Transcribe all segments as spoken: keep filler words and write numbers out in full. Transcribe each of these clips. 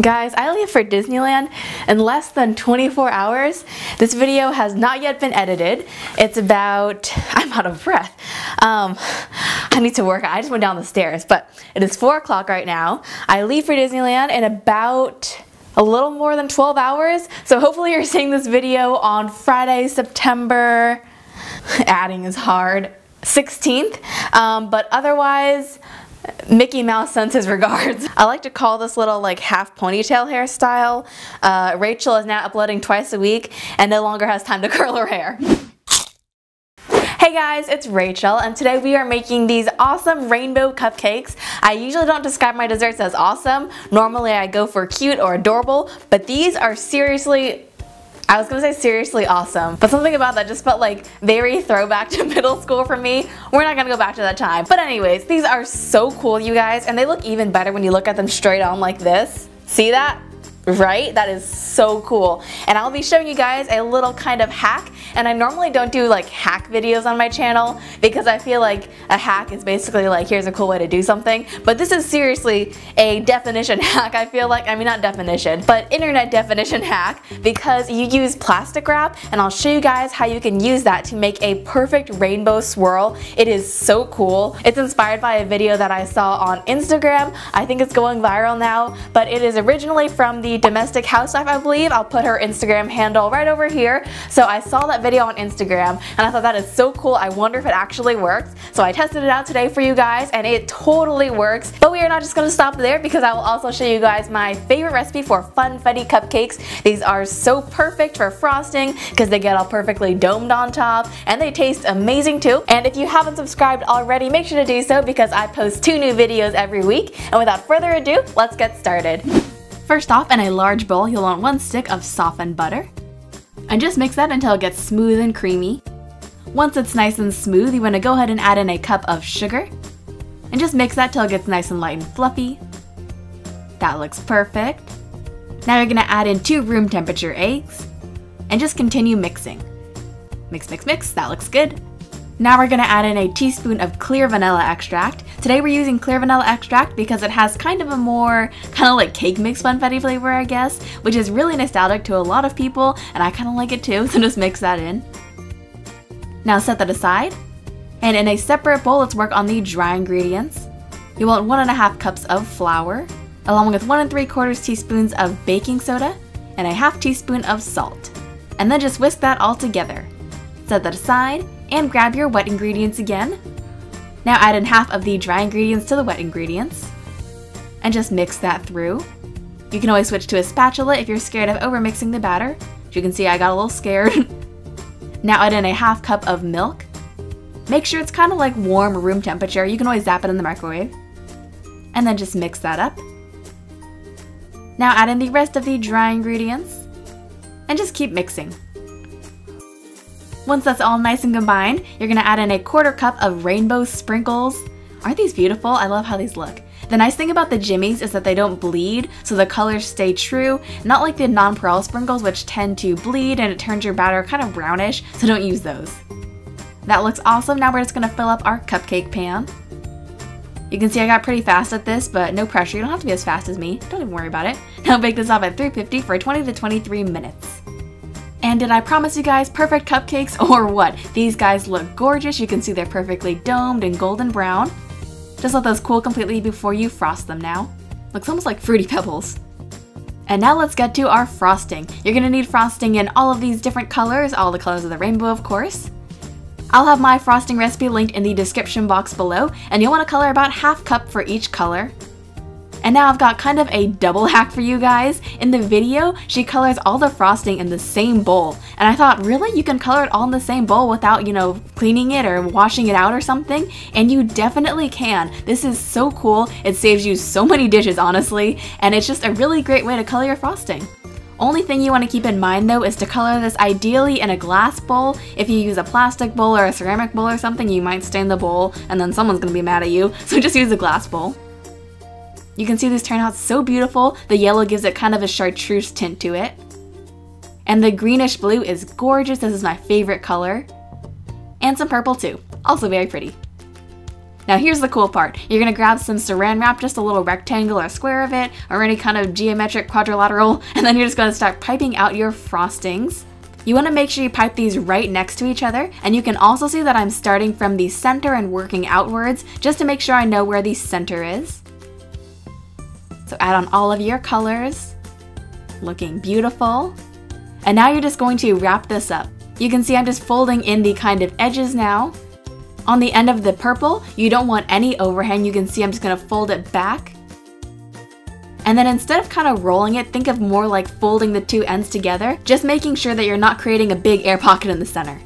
Guys, I leave for Disneyland in less than twenty-four hours. This video has not yet been edited. It's about, I'm out of breath. Um, I need to work out. I just went down the stairs, but it is four o'clock right now. I leave for Disneyland in about a little more than twelve hours. So hopefully you're seeing this video on Friday, September, adding is hard, sixteenth. Um, but otherwise, Mickey Mouse sends his regards. I like to call this little like half ponytail hairstyle. Uh, Rachel is now uploading twice a week and no longer has time to curl her hair. Hey guys, it's Rachel, and today we are making these awesome rainbow cupcakes. I usually don't describe my desserts as awesome. Normally I go for cute or adorable, but these are seriously I was gonna say seriously awesome, but something about that just felt like very throwback to middle school for me. We're not gonna go back to that time. But anyways, these are so cool, you guys, and they look even better when you look at them straight on like this. See that? Right? That is so cool. And I'll be showing you guys a little kind of hack, and I normally don't do like hack videos on my channel because I feel like a hack is basically like here's a cool way to do something, but this is seriously a definition hack. I feel like, I mean not definition, but internet definition hack, because you use plastic wrap, and I'll show you guys how you can use that to make a perfect rainbow swirl. It is so cool. It's inspired by a video that I saw on Instagram. I think it's going viral now, but it is originally from the Domestic Housewife, I believe. I'll put her Instagram handle right over here. So I saw that video on Instagram and I thought that is so cool. I wonder if it actually works. So I tested it out today for you guys and it totally works. But we are not just going to stop there, because I will also show you guys my favorite recipe for Funfetti cupcakes. These are so perfect for frosting because they get all perfectly domed on top and they taste amazing too. And if you haven't subscribed already, make sure to do so because I post two new videos every week. And without further ado, let's get started. First off, in a large bowl, you'll want one stick of softened butter. And just mix that until it gets smooth and creamy. Once it's nice and smooth, you want to go ahead and add in a cup of sugar. And just mix that till it gets nice and light and fluffy. That looks perfect. Now you're going to add in two room temperature eggs. And just continue mixing. Mix, mix, mix. That looks good. Now we're going to add in a teaspoon of clear vanilla extract. Today we're using clear vanilla extract because it has kind of a more kind of like cake mix Funfetti flavor, I guess, which is really nostalgic to a lot of people, and I kind of like it too, so just mix that in. Now set that aside, and in a separate bowl let's work on the dry ingredients. You want one and a half cups of flour, along with one and three quarters teaspoons of baking soda, and a half teaspoon of salt. And then just whisk that all together. Set that aside, and grab your wet ingredients again. Now add in half of the dry ingredients to the wet ingredients and just mix that through. You can always switch to a spatula if you're scared of over mixing the batter. As you can see, I got a little scared. Now add in a half cup of milk. Make sure it's kind of like warm room temperature. You can always zap it in the microwave. And then just mix that up. Now add in the rest of the dry ingredients and just keep mixing. Once that's all nice and combined, you're gonna add in a quarter cup of rainbow sprinkles. Aren't these beautiful? I love how these look. The nice thing about the jimmies is that they don't bleed, so the colors stay true, not like the nonpareil sprinkles which tend to bleed and it turns your batter kind of brownish, so don't use those. That looks awesome. Now we're just gonna fill up our cupcake pan. You can see I got pretty fast at this, but no pressure. You don't have to be as fast as me. Don't even worry about it. Now bake this off at three fifty for twenty to twenty-three minutes. And did I promise you guys perfect cupcakes or what? These guys look gorgeous. You can see they're perfectly domed and golden brown. Just let those cool completely before you frost them now. Looks almost like Fruity Pebbles. And now let's get to our frosting. You're gonna need frosting in all of these different colors, all the colors of the rainbow, of course. I'll have my frosting recipe linked in the description box below, and you'll wanna color about half cup for each color. And now I've got kind of a double hack for you guys. In the video, she colors all the frosting in the same bowl. And I thought, really? You can color it all in the same bowl without, you know, cleaning it or washing it out or something? And you definitely can. This is so cool. It saves you so many dishes, honestly. And it's just a really great way to color your frosting. Only thing you want to keep in mind though is to color this ideally in a glass bowl. If you use a plastic bowl or a ceramic bowl or something, you might stain the bowl and then someone's gonna be mad at you. So just use a glass bowl. You can see this turned out so beautiful. The yellow gives it kind of a chartreuse tint to it. And the greenish blue is gorgeous. This is my favorite color. And some purple too, also very pretty. Now here's the cool part. You're gonna grab some Saran Wrap, just a little rectangle or square of it, or any kind of geometric quadrilateral, and then you're just gonna start piping out your frostings. You want to make sure you pipe these right next to each other, and you can also see that I'm starting from the center and working outwards just to make sure I know where the center is. So add on all of your colors, looking beautiful. And now you're just going to wrap this up. You can see I'm just folding in the kind of edges now. On the end of the purple, you don't want any overhang. You can see I'm just going to fold it back. And then instead of kind of rolling it, think of more like folding the two ends together, just making sure that you're not creating a big air pocket in the center.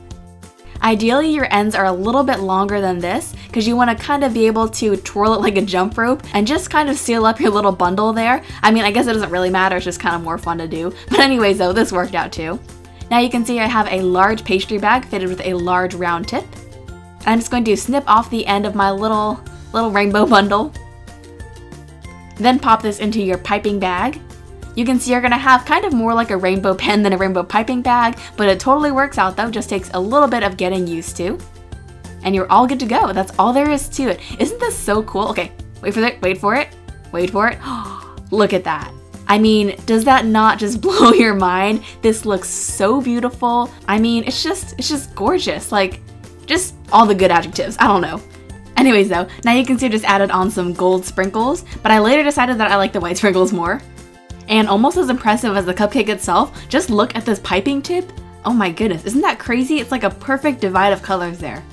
Ideally, your ends are a little bit longer than this because you want to kind of be able to twirl it like a jump rope and just kind of seal up your little bundle there. I mean, I guess it doesn't really matter. It's just kind of more fun to do. But anyways, though, this worked out too. Now you can see I have a large pastry bag fitted with a large round tip. I'm just going to snip off the end of my little, little rainbow bundle. Then pop this into your piping bag. You can see you're gonna have kind of more like a rainbow pen than a rainbow piping bag, but it totally works out though, just takes a little bit of getting used to. And you're all good to go, that's all there is to it. Isn't this so cool? Okay, wait for it, wait for it, wait for it. Look at that. I mean, does that not just blow your mind? This looks so beautiful. I mean, it's just, it's just gorgeous. Like, just all the good adjectives, I don't know. Anyways though, now you can see I just added on some gold sprinkles, but I later decided that I like the white sprinkles more. And almost as impressive as the cupcake itself, just look at this piping tip. Oh my goodness, isn't that crazy? It's like a perfect divide of colors there.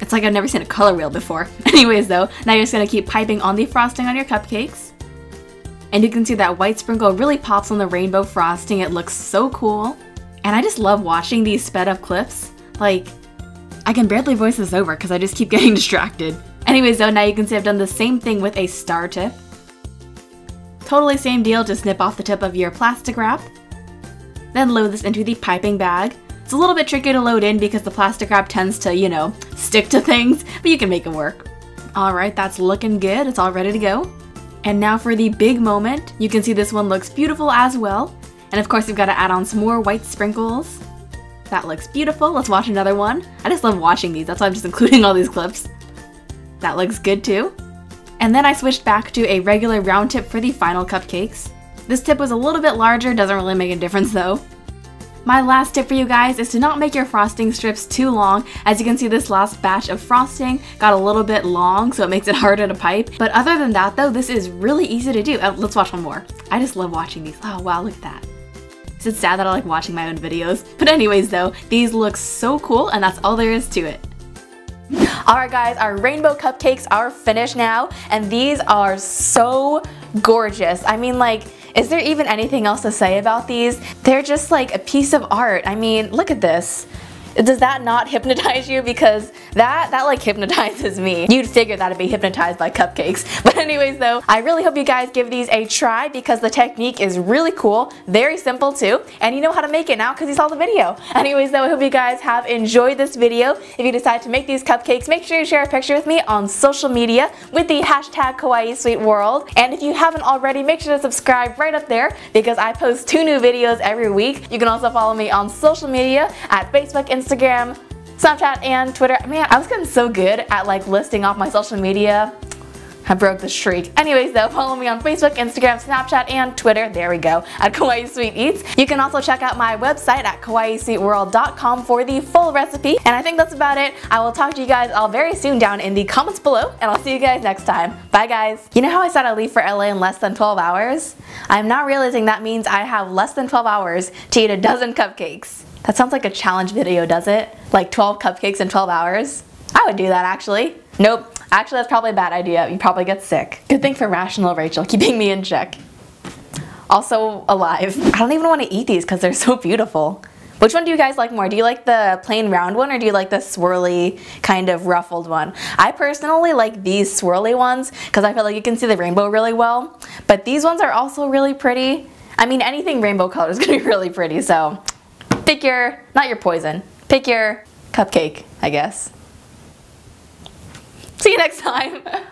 It's like I've never seen a color wheel before. Anyways though, now you're just gonna keep piping on the frosting on your cupcakes. And you can see that white sprinkle really pops on the rainbow frosting. It looks so cool. And I just love watching these sped up clips. Like, I can barely voice this over because I just keep getting distracted. Anyways though, now you can see I've done the same thing with a star tip. Totally same deal, just snip off the tip of your plastic wrap. Then load this into the piping bag. It's a little bit tricky to load in because the plastic wrap tends to, you know, stick to things, but you can make it work. Alright, that's looking good. It's all ready to go. And now for the big moment. You can see this one looks beautiful as well. And of course, you've got to add on some more white sprinkles. That looks beautiful. Let's watch another one. I just love watching these. That's why I'm just including all these clips. That looks good too. And then I switched back to a regular round tip for the final cupcakes. This tip was a little bit larger, doesn't really make a difference though. My last tip for you guys is to not make your frosting strips too long. As you can see, this last batch of frosting got a little bit long, so it makes it harder to pipe. But other than that though, this is really easy to do. Oh, let's watch one more. I just love watching these. Oh wow, look at that. It's sad that I like watching my own videos. But anyways though, these look so cool and that's all there is to it. Alright guys, our rainbow cupcakes are finished now, and these are so gorgeous. I mean, like, is there even anything else to say about these? They're just like a piece of art. I mean, look at this. Does that not hypnotize you? Because that, that like hypnotizes me. You'd figure that I'd be hypnotized by cupcakes. But anyways though, I really hope you guys give these a try because the technique is really cool, very simple too, and you know how to make it now because you saw the video. Anyways though, I hope you guys have enjoyed this video. If you decide to make these cupcakes, make sure you share a picture with me on social media with the hashtag Kawaii Sweet World. And if you haven't already, make sure to subscribe right up there because I post two new videos every week. You can also follow me on social media at Facebook, Instagram, Instagram, Snapchat, and Twitter. Man, I was getting so good at like listing off my social media. I broke the streak. Anyways though, follow me on Facebook, Instagram, Snapchat, and Twitter. There we go. At Kawaii Sweet Eats. You can also check out my website at kawaii sweet world dot com for the full recipe. And I think that's about it. I will talk to you guys all very soon down in the comments below, and I'll see you guys next time. Bye guys. You know how I said I leave for L A in less than twelve hours? I'm not realizing that means I have less than twelve hours to eat a dozen cupcakes. That sounds like a challenge video, does it? Like twelve cupcakes in twelve hours? I would do that actually. Nope. Actually, that's probably a bad idea. You'd probably get sick. Good thing for rational Rachel, keeping me in check. Also alive. I don't even want to eat these because they're so beautiful. Which one do you guys like more? Do you like the plain round one or do you like the swirly kind of ruffled one? I personally like these swirly ones because I feel like you can see the rainbow really well. But these ones are also really pretty. I mean, anything rainbow color is going to be really pretty, so... Pick your, not your poison, pick your cupcake, I guess. See you next time.